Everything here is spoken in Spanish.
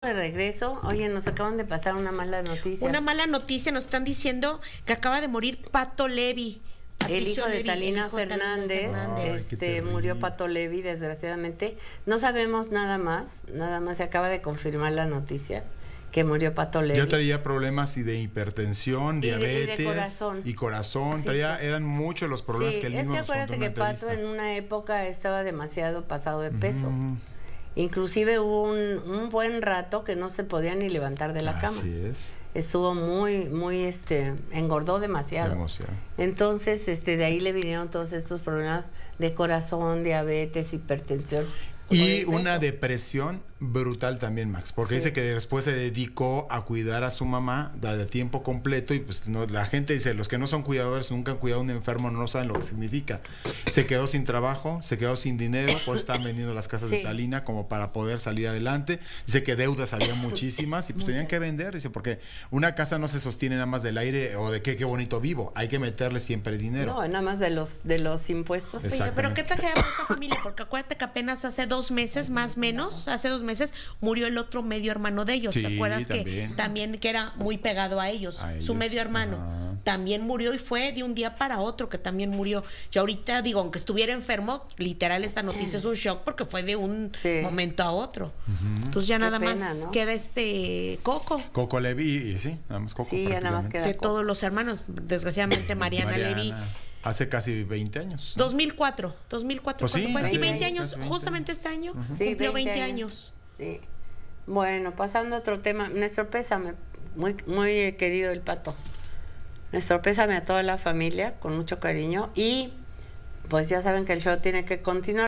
De regreso. Oye, nos acaban de pasar una mala noticia. Una mala noticia, nos están diciendo que acaba de morir Pato Levy. El hijo de Talina Fernández, murió Pato Levy, desgraciadamente. No sabemos nada más se acaba de confirmar la noticia que murió Pato Levy. Ya traía problemas y de hipertensión, diabetes y corazón. Sí, traía, eran muchos los problemas que él mismo nos contó en la entrevista. Pato en una época estaba demasiado pasado de peso. Inclusive hubo un buen rato que no se podía ni levantar de la cama. Así es. Estuvo muy engordó demasiado. Entonces, de ahí le vinieron todos estos problemas de corazón, diabetes, hipertensión. Y una depresión brutal también, Max, porque dice que después se dedicó a cuidar a su mamá de tiempo completo y pues no, la gente dice, los que no son cuidadores nunca han cuidado a un enfermo, no saben lo que significa. Se quedó sin trabajo, se quedó sin dinero, pues están vendiendo las casas de Talina como para poder salir adelante. Dice que deudas habían muchísimas y pues tenían que vender, dice, porque una casa no se sostiene nada más del aire o de qué bonito vivo, hay que meterle siempre dinero. No, nada más de los impuestos. Oye, pero ¿qué tragedia para esta familia? Porque acuérdate que apenas hace hace dos meses murió el otro medio hermano de ellos, ¿te acuerdas? También. Que era muy pegado a ellos, su medio hermano también murió y fue de un día para otro que también murió. Yo ahorita digo, aunque estuviera enfermo, literal esta noticia es un shock porque fue de un momento a otro. Entonces ya nada más queda Coco. Coco Levy, nada más Coco. Sí, ya nada más queda de todos los hermanos, desgraciadamente Mariana Levy. Hace casi 20 años. 2004. Pues sí, hace 20 años, 20. Justamente este año cumplió 20 años. Sí. Bueno, pasando a otro tema, nuestro pésame, muy querido el Pato. Nuestro pésame a toda la familia, con mucho cariño. Y pues ya saben que el show tiene que continuar.